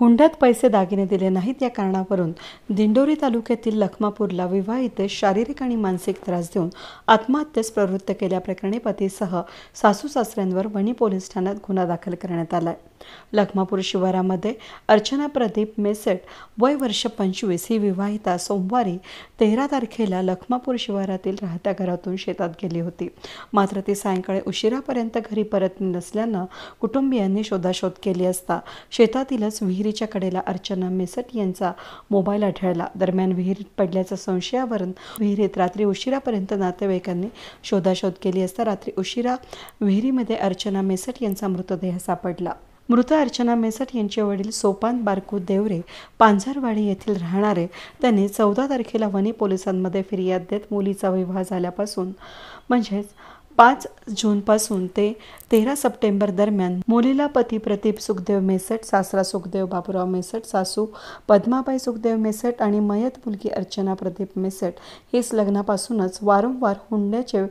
हुंड्यात पैसे दागिने दिले नाहीत या कारणावरून दिंडोरी तालुक्यातील लखमापूरला विवाहित शारीरिक आणि मानसिक त्रास देऊन आत्महत्येस प्रवृत्त केल्याप्रकरणी पतीसह सासू सासऱ्यांवर वणी पोलीस ठाण्यात गुन्हा दाखल करण्यात आला आहे। लखमापूर शिवारामध्ये अर्चना प्रदीप मेसेट वय वर्ष 25 ही विवाहिता सोमवारी 13 तारखेला लखमापूर शिवारातील राहत्या घरातून शेतात गेली होती। मात्र ती सायंकाळी उशिरापर्यंत घरी परतली नसल्यानं कुटुंबियांनी शोधाशोध केली असता शेतातीलच विहिरीच्या कडेला अर्चना मेसेट यांचा मोबाईल आढळला। दरम्यान विहिरीत पडल्याच्या संशयावरून विहिरीत रात्री उशिरापर्यंत नातेवाईकांनी शोधाशोध केली असता रात्री उशिरा विहिरीमध्ये अर्चना मेसेट यांचा मृतदेह सापडला। मृत अर्चना मेसेट यांचे वडील सोपान बारकू देवरे पांझरवाडी येथील राहणारे त्यांनी 14 तारखेला वणी पोलिसांमध्ये फिर्याद देत मुलीचा विवाह झाल्यापासून म्हणजेच 5 जूनपासून ते 13 सप्टेंबर दरम्यान मुलीला पती प्रदीप सुखदेव मेसेट, सासरा सुखदेव बाबूराव मेसेट, सासू पद्माबाई सुखदेव मेसेट आणि मयत मुलगी अर्चना प्रदीप मेसेट हेच लग्नापासूनच वारंवार हुंड्याचे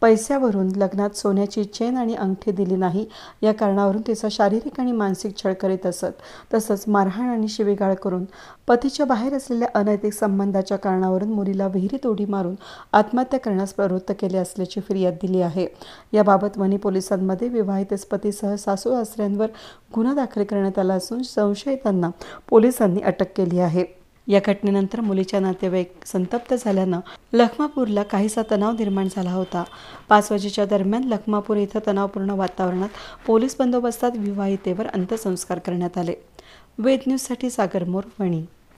पैशावरून लग्नात सोन्याची चेन आणि अंगठी दिली नाही या कारणावरून तिचा शारीरिक आणि मानसिक छळ करीत असत। तसंच मारहाण आणि शिवीगाळ करून पतीच्या बाहेर असलेल्या अनैतिक संबंधाच्या कारणावरून मुलीला विहिरीत उडी मारून आत्महत्या करण्यास प्रवृत्त केले असल्याची फिर्याद दिली आहे। याबाबत वणी पोलिसांमध्ये विवाहितेस पतीसह सासू सासऱ्यांवर गुन्हा दाखल करण्यात आला असून संशयितांना पोलिसांनी अटक केली आहे। या घटनेनंतर मुलीच्या नातेवाईक संतप्त झाल्यानं लखमापूरला काहीसा तणाव निर्माण झाला होता। 5 वाजेच्या दरम्यान लखमापूर इथं तणावपूर्ण वातावरणात पोलीस बंदोबस्तात विवाहितेवर अंत्यसंस्कार करण्यात आले। वेद न्यूजसाठी सागर मोरवणी।